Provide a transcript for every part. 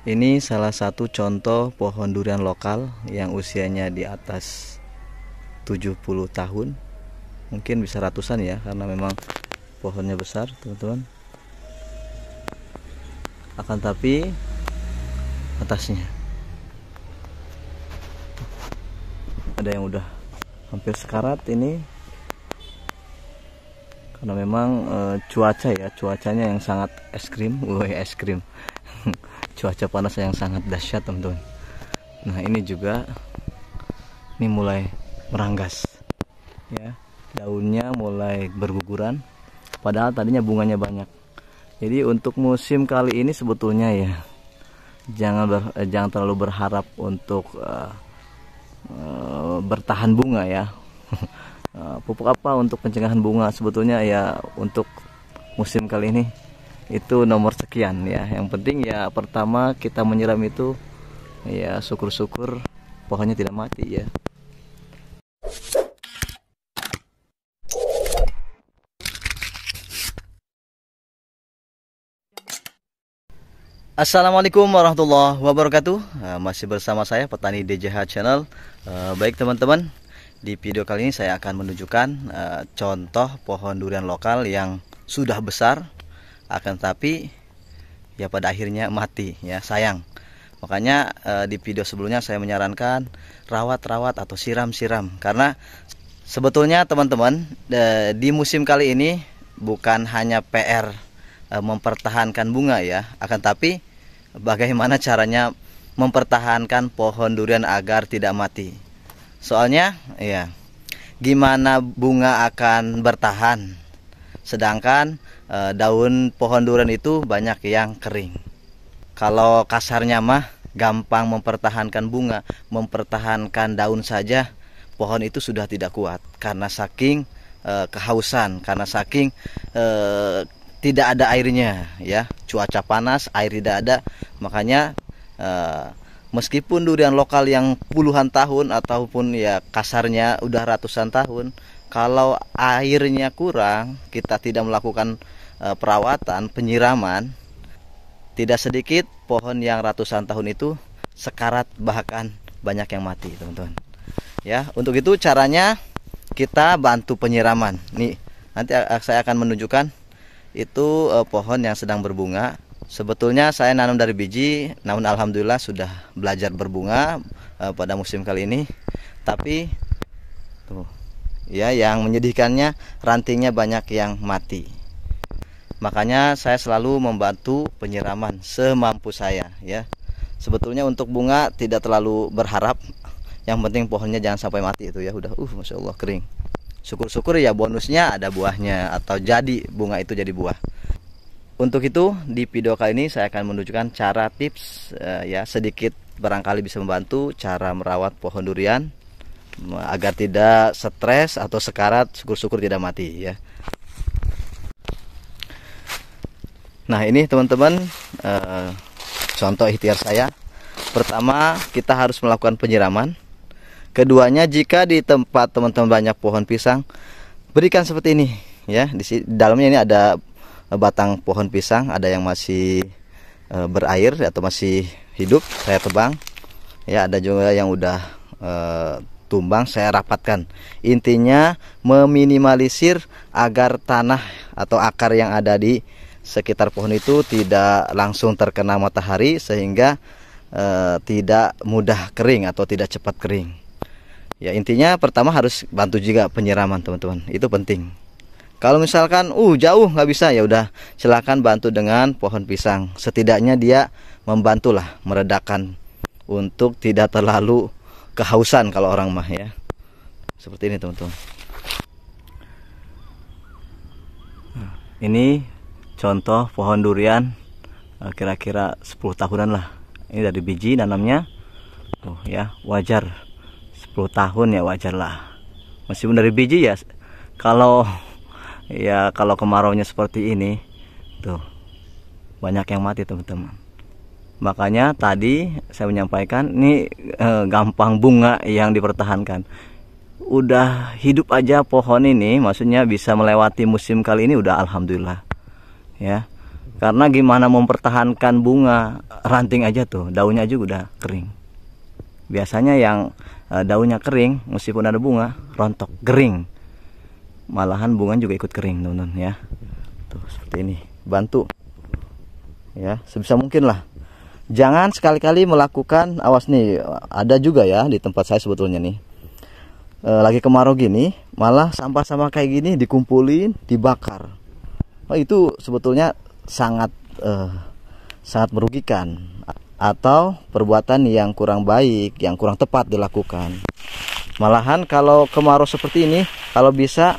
Ini salah satu contoh pohon durian lokal yang usianya di atas 70 tahun. Mungkin bisa ratusan ya, karena memang pohonnya besar, teman-teman. Akan tapi atasnya ada yang udah hampir sekarat ini, karena memang cuaca ya, cuacanya yang sangat es krim, cuaca panas yang sangat dahsyat, teman-teman. Nah, ini juga ini mulai meranggas ya, daunnya mulai berguguran, padahal tadinya bunganya banyak. Jadi untuk musim kali ini sebetulnya ya jangan terlalu berharap untuk bertahan bunga ya. Pupuk apa untuk pencegahan bunga sebetulnya ya untuk musim kali ini itu nomor sekian ya. Yang penting ya pertama kita menyiram itu ya, syukur-syukur pohonnya tidak mati ya. Assalamualaikum warahmatullahi wabarakatuh. Masih bersama saya Petani DJHH Channel. Baik teman-teman, di video kali ini saya akan menunjukkan contoh pohon durian lokal yang sudah besar, akan tapi ya pada akhirnya mati ya, sayang. Makanya di video sebelumnya saya menyarankan rawat-rawat atau siram-siram, karena sebetulnya teman-teman di musim kali ini bukan hanya PR mempertahankan bunga ya, akan tapi bagaimana caranya mempertahankan pohon durian agar tidak mati. Soalnya ya gimana bunga akan bertahan sedangkan daun pohon durian itu banyak yang kering. Kalau kasarnya mah gampang mempertahankan bunga, mempertahankan daun saja pohon itu sudah tidak kuat karena saking kehausan, karena saking tidak ada airnya ya, cuaca panas, air tidak ada. Makanya meskipun durian lokal yang puluhan tahun ataupun ya kasarnya udah ratusan tahun, kalau airnya kurang, kita tidak melakukan perawatan, penyiraman, tidak sedikit pohon yang ratusan tahun itu sekarat, bahkan banyak yang mati, teman-teman. Ya, untuk itu caranya kita bantu penyiraman. Nih, nanti saya akan menunjukkan itu pohon yang sedang berbunga. Sebetulnya saya nanam dari biji, namun alhamdulillah sudah belajar berbunga pada musim kali ini. Tapi tuh ya, yang menyedihkannya rantingnya banyak yang mati. Makanya saya selalu membantu penyiraman semampu saya ya. Sebetulnya untuk bunga tidak terlalu berharap, yang penting pohonnya jangan sampai mati itu ya. Udah Masya Allah kering. Syukur-syukur ya bonusnya ada buahnya, atau jadi bunga itu jadi buah. Untuk itu di video kali ini saya akan menunjukkan cara tips ya, sedikit barangkali bisa membantu cara merawat pohon durian agar tidak stres atau sekarat, syukur-syukur tidak mati ya. Nah ini teman-teman contoh ikhtiar saya. Pertama kita harus melakukan penyiraman. Keduanya, jika di tempat teman-teman banyak pohon pisang, berikan seperti ini ya. Di dalamnya ini ada batang pohon pisang, ada yang masih berair atau masih hidup, saya tebang ya, ada juga yang udah tumbang, saya rapatkan. Intinya meminimalisir agar tanah atau akar yang ada di sekitar pohon itu tidak langsung terkena matahari, sehingga tidak mudah kering atau tidak cepat kering. Ya intinya pertama harus bantu juga penyiraman, teman-teman, itu penting. Kalau misalkan jauh nggak bisa, ya udah silakan bantu dengan pohon pisang. Setidaknya dia membantulah meredakan untuk tidak terlalu kehausan kalau orang mah ya. Seperti ini teman-teman. Ini contoh pohon durian kira-kira 10 tahunan lah. Ini dari biji nanamnya. Tuh ya, wajar 10 tahun ya, wajar lah meskipun dari biji ya. Kalau kemaraunya seperti ini tuh banyak yang mati teman-teman. Makanya tadi saya menyampaikan ini gampang bunga yang dipertahankan. Udah hidup aja pohon ini, maksudnya bisa melewati musim kali ini udah alhamdulillah ya. Karena gimana mempertahankan bunga, ranting aja tuh, daunnya aja udah kering. Biasanya yang daunnya kering, meskipun ada bunga, rontok, kering. Malahan bunga juga ikut kering, teman-teman ya. Tuh seperti ini, bantu ya sebisa mungkin lah. Jangan sekali-kali melakukan, awas nih, ada juga ya di tempat saya sebetulnya nih. Lagi kemarau gini, malah sampah-sampah kayak gini dikumpulin, dibakar. Oh, itu sebetulnya sangat sangat merugikan, atau perbuatan yang kurang baik, yang kurang tepat dilakukan. Malahan kalau kemarau seperti ini, kalau bisa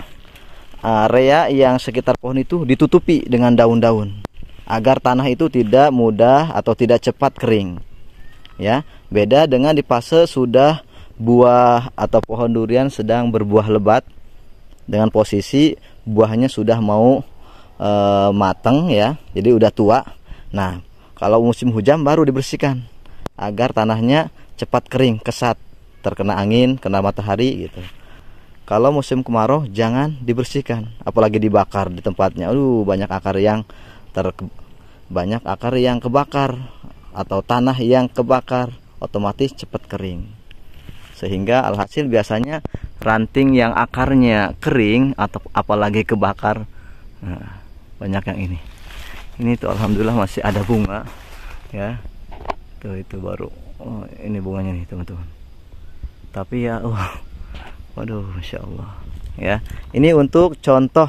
area yang sekitar pohon itu ditutupi dengan daun-daun, agar tanah itu tidak mudah atau tidak cepat kering ya. Beda dengan di fase sudah buah atau pohon durian sedang berbuah lebat, dengan posisi buahnya sudah mau matang ya, jadi udah tua. Nah kalau musim hujan baru dibersihkan agar tanahnya cepat kering, kesat, terkena angin, kena matahari gitu. Kalau musim kemarau jangan dibersihkan, apalagi dibakar di tempatnya. Aduh, banyak akar yang kebakar atau tanah yang kebakar, otomatis cepat kering. Sehingga alhasil biasanya ranting yang akarnya kering atau apalagi kebakar, nah, banyak yang ini. Ini tuh alhamdulillah masih ada bunga ya. Tuh itu baru, oh, ini bunganya nih teman-teman. Tapi ya waduh masya Allah ya. Ini untuk contoh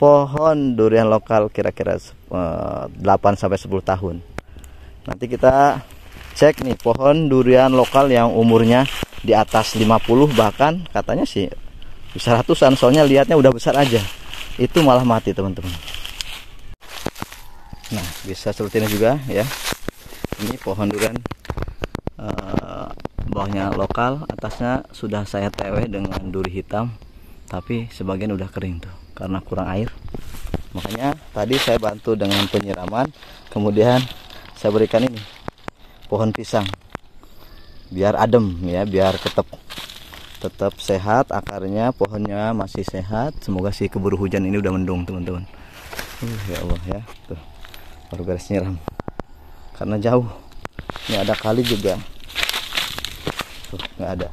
pohon durian lokal kira-kira 8-10 tahun. Nanti kita cek nih pohon durian lokal yang umurnya di atas 50, bahkan katanya sih bisa ratusan, soalnya lihatnya udah besar aja, itu malah mati teman-teman. Nah bisa seperti ini juga ya. Ini pohon durian bawahnya lokal, atasnya sudah saya tewe dengan duri hitam, tapi sebagian udah kering tuh karena kurang air. Makanya tadi saya bantu dengan penyiraman, kemudian saya berikan ini pohon pisang biar adem ya, biar tetap sehat akarnya, pohonnya masih sehat. Semoga sih keburu hujan, ini udah mendung teman-teman. Ya Allah ya, tuh baru beres nyiram karena jauh. Ini ada kali juga tuh, nggak ada.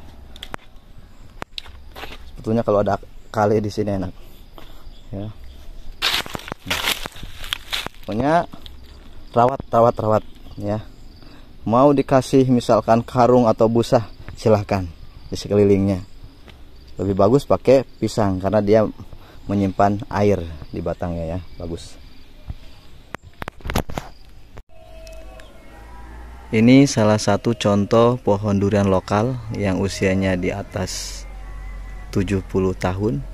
Sebetulnya kalau ada kali di sini enak ya. Pokoknya rawat ya. Mau dikasih misalkan karung atau busah, silahkan di sekelilingnya. Lebih bagus pakai pisang karena dia menyimpan air di batangnya ya, bagus. Ini salah satu contoh pohon durian lokal yang usianya di atas 70 tahun,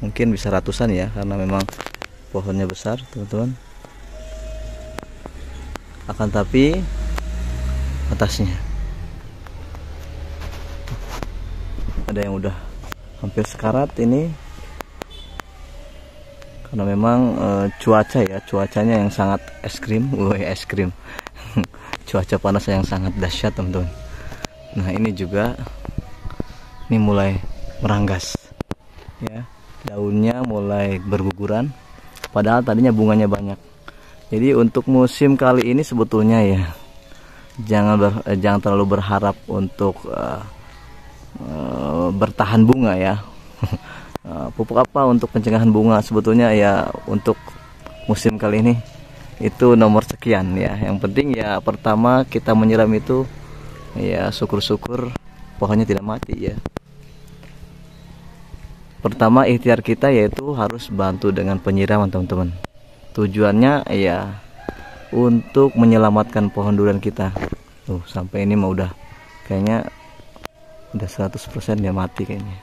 mungkin bisa ratusan ya, karena memang pohonnya besar teman-teman. Akan tapi atasnya ada yang udah hampir sekarat ini, karena memang cuaca ya, cuacanya yang sangat es krim cuaca panas yang sangat dahsyat teman-teman. Nah ini juga, ini mulai meranggas ya, daunnya mulai berguguran, padahal tadinya bunganya banyak. Jadi untuk musim kali ini sebetulnya ya jangan terlalu berharap untuk bertahan bunga ya. Pupuk apa untuk pencegahan bunga sebetulnya ya, untuk musim kali ini itu nomor sekian ya. Yang penting ya pertama kita menyiram itu ya, syukur-syukur pohonnya tidak mati ya. Pertama ikhtiar kita yaitu harus bantu dengan penyiraman teman-teman. Tujuannya ya untuk menyelamatkan pohon durian kita. Tuh sampai ini mau udah kayaknya udah 100% dia mati kayaknya.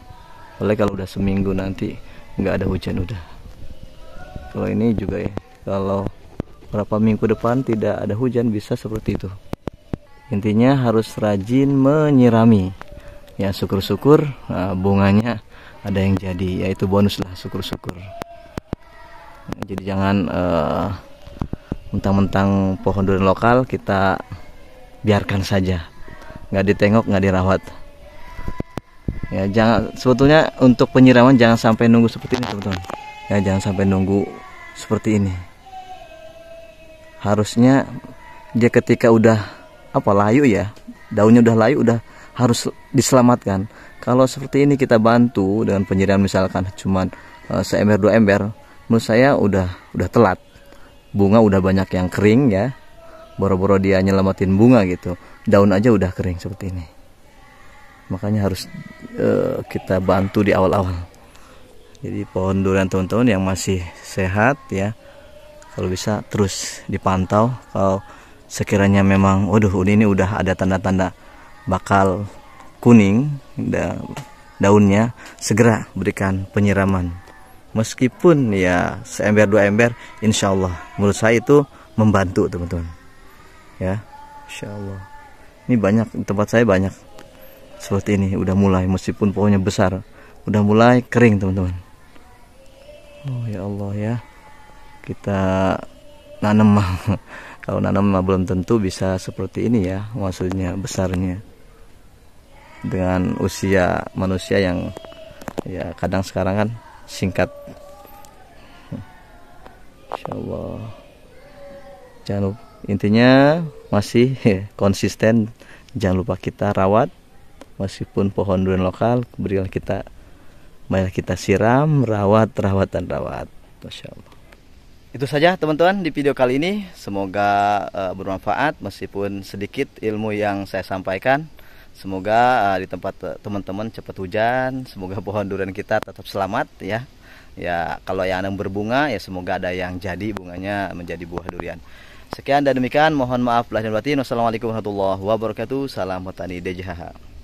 Oleh kalau udah seminggu nanti nggak ada hujan udah. Kalau ini juga ya, kalau berapa minggu depan tidak ada hujan bisa seperti itu. Intinya harus rajin menyirami. Ya syukur-syukur bunganya ada yang jadi, yaitu bonus lah, syukur-syukur. Jadi jangan mentang-mentang pohon durian lokal kita biarkan saja, nggak ditengok, nggak dirawat. Ya jangan, sebetulnya untuk penyiraman jangan sampai nunggu seperti ini teman-teman. Ya jangan sampai nunggu seperti ini. harusnya dia ketika udah layu ya, daunnya udah layu, udah harus diselamatkan. Kalau seperti ini kita bantu dengan penyiraman misalkan cuman seember dua ember, menurut saya udah telat. Bunga udah banyak yang kering ya, boro-boro dia nyelamatin bunga gitu, daun aja udah kering seperti ini. Makanya harus kita bantu di awal-awal. Jadi pohon durian teman-teman yang masih sehat ya, kalau bisa terus dipantau. Kalau sekiranya memang waduh ini udah ada tanda-tanda bakal kuning daunnya, segera berikan penyiraman. Meskipun ya seember dua ember, insya Allah menurut saya itu membantu teman-teman ya, insya Allah. Ini banyak, tempat saya banyak seperti ini, udah mulai meskipun pohonnya besar, udah mulai kering teman-teman. Oh ya Allah ya, kita nanam kalau nanam belum tentu bisa seperti ini ya, maksudnya besarnya dengan usia manusia yang ya kadang sekarang kan singkat. Insya Allah jangan lupa, intinya masih konsisten, jangan lupa kita rawat meskipun pohon durian lokal, berikan kita, marilah kita siram, rawat dan rawat. Masya Allah. Itu saja teman-teman di video kali ini, semoga bermanfaat meskipun sedikit ilmu yang saya sampaikan. Semoga di tempat teman-teman cepat hujan, semoga pohon durian kita tetap selamat ya. Ya kalau yang berbunga ya semoga ada yang jadi bunganya menjadi buah durian. Sekian dan demikian, mohon maaf lahir dan batin. Wassalamualaikum warahmatullahi wabarakatuh. Salam Petani DJHH.